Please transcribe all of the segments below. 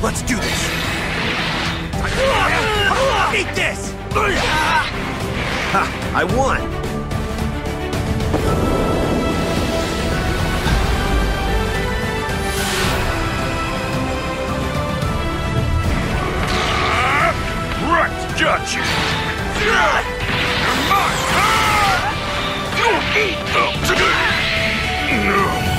Let's do this. Eat this! Ha! I won! Right, got you! You're mine! You'll eat them today! No!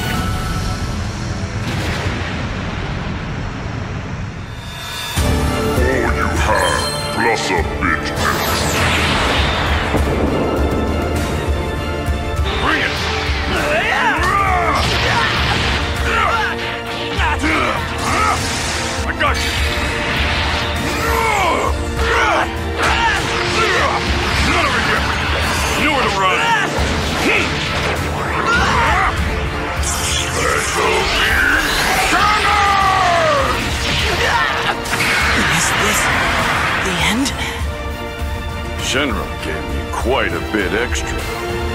Plus a big mess. Bring it! I got you! Not over here! Nowhere to run! Let's go! Is this the end? Shenron gave me quite a bit extra.